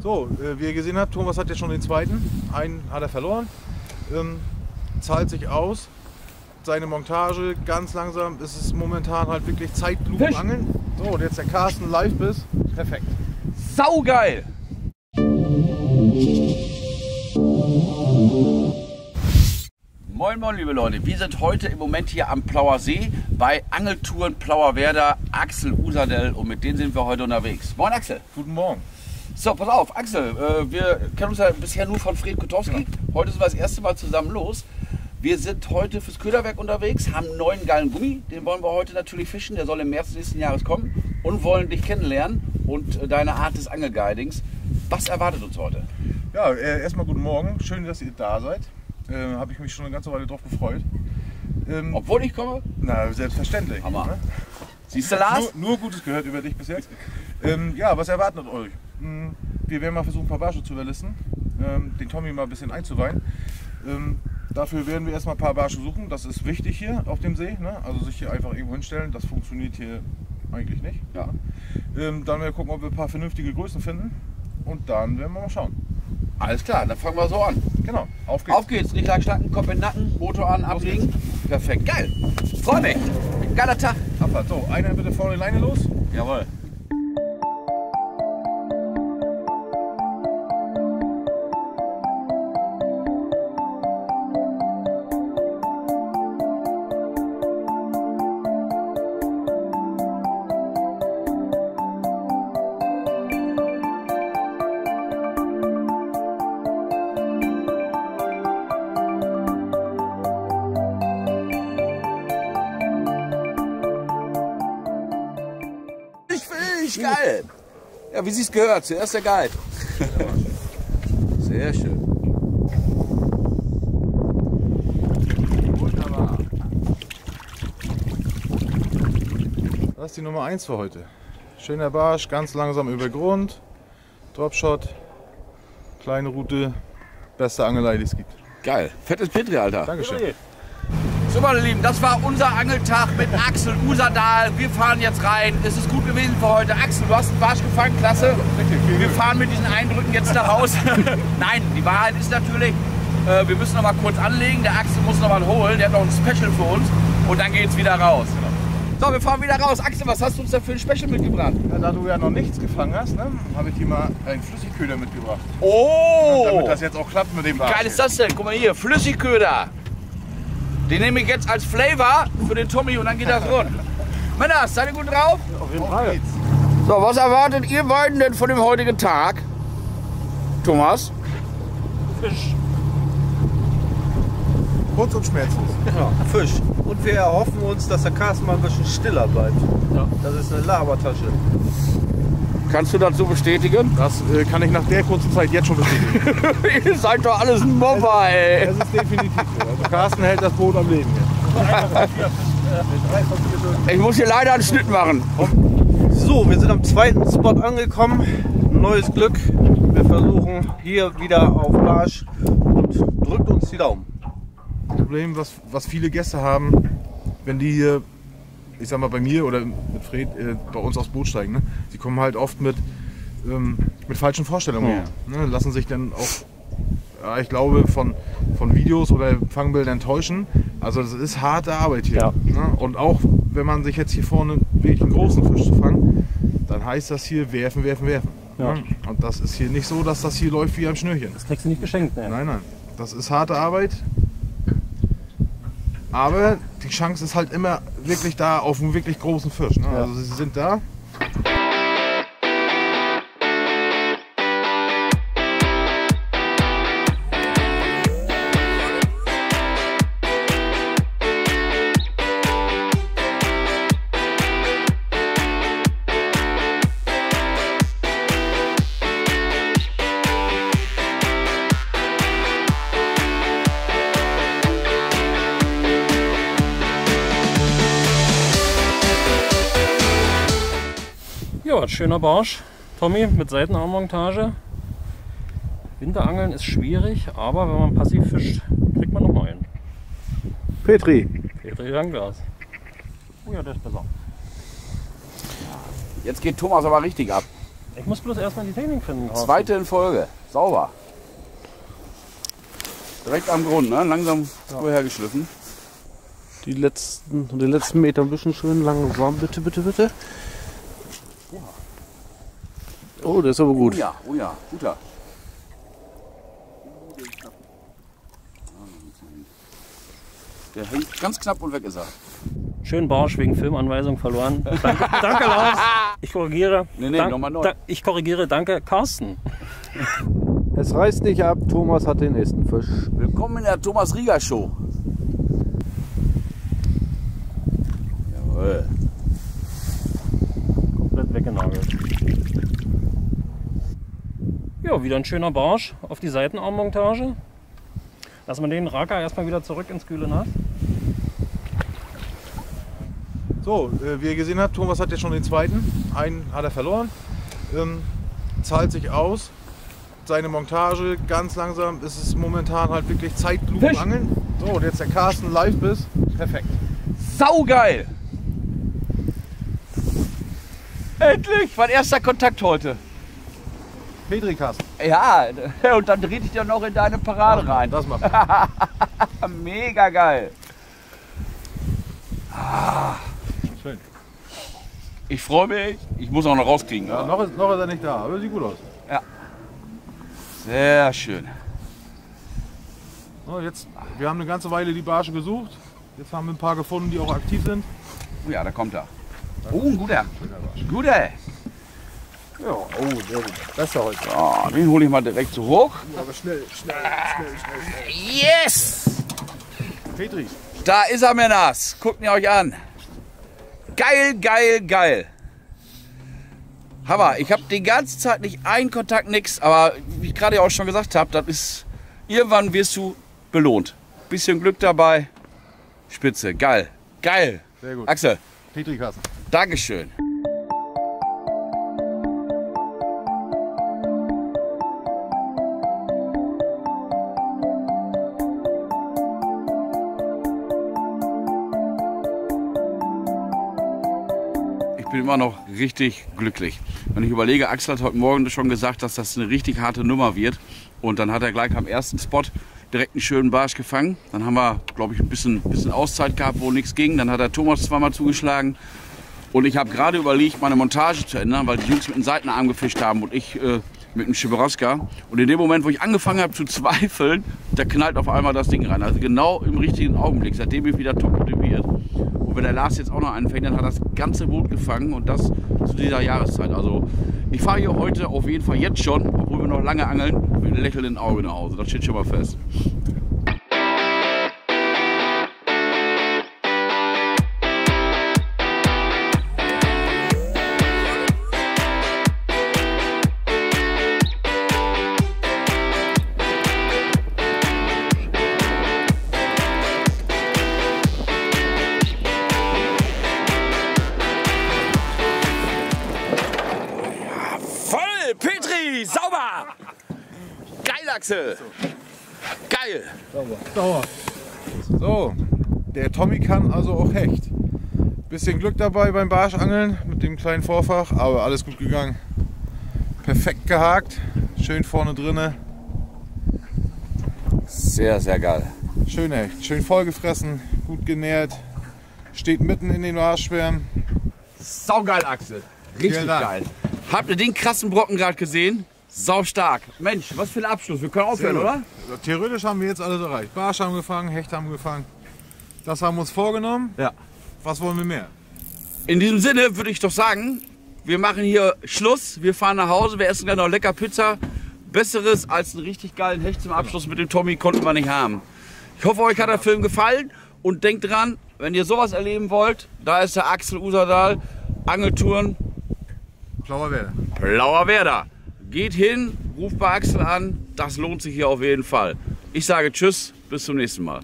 So, wie ihr gesehen habt, Thomas hat jetzt schon den zweiten. Einen hat er verloren. Zahlt sich aus. Seine Montage ganz langsam. Es ist momentan halt wirklich Zeitlupenangeln. So, und jetzt der Carsten live bis. Perfekt. Saugeil! Moin moin liebe Leute, wir sind heute im Moment hier am Plauer See bei Angeltouren Plauer Werder, Axel Usadel, und mit denen sind wir heute unterwegs. Moin Axel. Guten Morgen. So, pass auf Axel, wir kennen uns ja bisher nur von Fred Kotowski, heute sind wir das erste Mal zusammen los. Wir sind heute fürs Köderwerk unterwegs, haben einen neuen geilen Gummi, den wollen wir heute natürlich fischen, der soll im März nächsten Jahres kommen, und wollen dich kennenlernen und deine Art des Angelguidings. Was erwartet uns heute? Ja, erstmal guten Morgen, schön, dass ihr da seid. Habe ich mich schon eine ganze Weile drauf gefreut. Obwohl ich komme? Na, selbstverständlich. Hammer. Ne? Siehst du, Lars? Nur Gutes gehört über dich bis jetzt. Ja, was erwartet euch? Wir werden mal versuchen, ein paar Barsche zu überlisten, den Tommy mal ein bisschen einzuweihen. Dafür werden wir erstmal ein paar Barsche suchen. Das ist wichtig hier auf dem See. Ne? Also sich hier einfach irgendwo hinstellen, das funktioniert hier eigentlich nicht. Ja. Dann werden wir gucken, ob wir ein paar vernünftige Größen finden. Und dann werden wir mal schauen. Alles klar, dann fangen wir so an. Genau, auf geht's. Auf geht's, Riechlag schnacken, Kopf in den Nacken, Motor an, ablegen. Perfekt, geil. Freu mich. Geiler Tag. Abfahrt. So, einer bitte vorne die Leine los. Jawohl. Geil! Ja, wie sie es gehört, zuerst der Guide. Sehr schön. Wunderbar. Das ist die Nummer 1 für heute. Schöner Barsch, ganz langsam über Grund. Dropshot, kleine Route, beste Angelei, die es gibt. Geil, fettes Petri, Alter. Dankeschön. So meine Lieben, das war unser Angeltag mit Axel Usadel. Wir fahren jetzt rein. Es ist gut gewesen für heute. Axel, du hast einen Barsch gefangen, klasse. Wir fahren mit diesen Eindrücken jetzt nach Hause. Nein, die Wahrheit ist natürlich, wir müssen noch mal kurz anlegen. Der Axel muss noch mal holen. Der hat noch ein Special für uns. Und dann geht's wieder raus. So, wir fahren wieder raus. Axel, was hast du uns da für ein Special mitgebracht? Ja, da du ja noch nichts gefangen hast, ne, habe ich dir mal einen Flüssigköder mitgebracht. Oh! Ja, damit das jetzt auch klappt mit dem Barsch. Geil ist das denn? Guck mal hier, Flüssigköder. Den nehme ich jetzt als Flavor für den Tommy und dann geht das rund. Männer, seid ihr gut drauf? Ja, auf jeden Fall. So, was erwartet ihr beiden denn von dem heutigen Tag? Thomas? Fisch. Kurz und schmerzlos. Ja, Fisch. Und wir erhoffen uns, dass der Carsten mal ein bisschen stiller bleibt. Ja. Das ist eine Labertasche. Kannst du das so bestätigen? Das kann ich nach der kurzen Zeit jetzt schon bestätigen. Ihr seid doch alles ein Mobber, ey. Das ist definitiv so. Also Carsten hält das Boot am Leben. Ich muss hier leider einen Schnitt machen. So, wir sind am zweiten Spot angekommen. Neues Glück. Wir versuchen hier wieder auf Barsch und drückt uns die Daumen. Das Problem, was viele Gäste haben, wenn die hier, ich sag mal, bei mir oder mit Fred bei uns aufs Boot steigen, ne? Sie kommen halt oft mit falschen Vorstellungen, ja, ne? Lassen sich dann auch, ja, ich glaube, von Videos oder Fangbildern täuschen. Also das ist harte Arbeit hier. Ja. Ne? Und auch wenn man sich jetzt hier vorne wirklich einen großen Fisch zu fangen, dann heißt das hier werfen, werfen, werfen. Ja. Ne? Und das ist hier nicht so, dass das hier läuft wie am Schnürchen. Das kriegst du nicht geschenkt, ne? Nein, nein. Das ist harte Arbeit. Aber die Chance ist halt immer wirklich da auf einen wirklich großen Fisch. Ne? Ja. Also sie sind da. Schöner Barsch, Tommy, mit Seitenarmmontage. Winterangeln ist schwierig, aber wenn man passiv fischt, kriegt man noch mal einen. Petri. Petri Langglas. Oh ja, der ist besser. Jetzt geht Thomas aber richtig ab. Ich muss bloß erstmal die Technik finden. Draußen. Zweite in Folge. Sauber. Direkt am Grund, ne? Langsam vorher geschliffen. Die letzten Meter ein bisschen schön langsam, bitte, bitte, bitte. Ja. Oh, das ist aber gut. Oh ja, guter. Der hängt ganz knapp und weg ist er. Schön Barsch wegen Filmanweisung verloren. Danke, danke Lars. Ich korrigiere. Nee, nochmal neu. Ich korrigiere, danke Carsten. Es reißt nicht ab, Thomas hat den nächsten Fisch. Willkommen in der Thomas Rieger Show. Jawohl. Komplett weggenagelt. Ja, wieder ein schöner Barsch auf die Seitenarmmontage. Lass mal den Racker erstmal wieder zurück ins kühle Nass. So, wie ihr gesehen habt, Thomas hat jetzt schon den zweiten. Einen hat er verloren. Zahlt sich aus. Seine Montage ganz langsam. Es ist momentan halt wirklich Zeitlupenangeln. So, und jetzt der Carsten live bis. Perfekt. Saugeil! Endlich! Mein erster Kontakt heute. Petri Carsten. Ja, und dann drehte ich dann noch in deine Parade rein. Das macht man. Mega geil. Ah. Schön. Ich freue mich. Ich muss auch noch rauskriegen. Ja, noch ist er nicht da, aber sieht gut aus. Ja. Sehr schön. So, jetzt, wir haben eine ganze Weile die Barsche gesucht. Jetzt haben wir ein paar gefunden, die auch aktiv sind. Oh ja, da kommt er. Oh, ein guter. Guter. Ja, oh, sehr gut. Besser heute. Ja, den hole ich mal direkt so hoch. Aber schnell. Yes! Petri. Da ist er, Männers. Guckt ihn euch an. Geil, geil, geil. Hammer. Ich habe die ganze Zeit nicht einen Kontakt, nix. Aber wie ich gerade auch schon gesagt habe, das ist, irgendwann wirst du belohnt. Bisschen Glück dabei. Spitze. Geil. Geil. Sehr gut. Axel. Petri Carsten. Dankeschön. Ich bin immer noch richtig glücklich. Wenn ich überlege, Axel hat heute Morgen schon gesagt, dass das eine richtig harte Nummer wird. Und dann hat er gleich am ersten Spot direkt einen schönen Barsch gefangen. Dann haben wir, glaube ich, ein bisschen Auszeit gehabt, wo nichts ging. Dann hat er Thomas zweimal zugeschlagen. Und ich habe gerade überlegt, meine Montage zu ändern, weil die Jungs mit dem Seitenarm gefischt haben und ich mit dem Schibraska. Und in dem Moment, wo ich angefangen habe zu zweifeln, da knallt auf einmal das Ding rein. Also genau im richtigen Augenblick, seitdem ich wieder top motiviert. Und wenn der Lars jetzt auch noch anfängt, dann hat er das ganze Boot gefangen und das zu dieser Jahreszeit. Also ich fahre hier heute auf jeden Fall jetzt schon, obwohl wir noch lange angeln, mit einem lächelnden Auge nach Hause. Das steht schon mal fest. Geil! Sauber. So, der Tommy kann also auch Hecht. Bisschen Glück dabei beim Barschangeln mit dem kleinen Vorfach, aber alles gut gegangen. Perfekt gehakt, schön vorne drinne. Sehr, sehr geil. Schön Hecht, schön vollgefressen, gut genährt, steht mitten in den Barschschwärmen. Saugeil, Axel. Richtig geil. Habt ihr den krassen Brocken gerade gesehen? Sau stark. Mensch, was für ein Abschluss. Wir können aufhören, oder? Theoretisch haben wir jetzt alles erreicht. Barsch haben gefangen, Hecht haben gefangen. Das haben wir uns vorgenommen. Ja. Was wollen wir mehr? In diesem Sinne würde ich doch sagen, wir machen hier Schluss. Wir fahren nach Hause, wir essen gleich noch lecker Pizza. Besseres als einen richtig geilen Hecht zum Abschluss mit dem Tommy konnten wir nicht haben. Ich hoffe, euch hat der Film gefallen. Und denkt dran, wenn ihr sowas erleben wollt, da ist der Axel Usadel. Angeltouren Plauer Werder. Plauer Werder. Geht hin, ruft bei Axel an, das lohnt sich hier auf jeden Fall. Ich sage tschüss, bis zum nächsten Mal.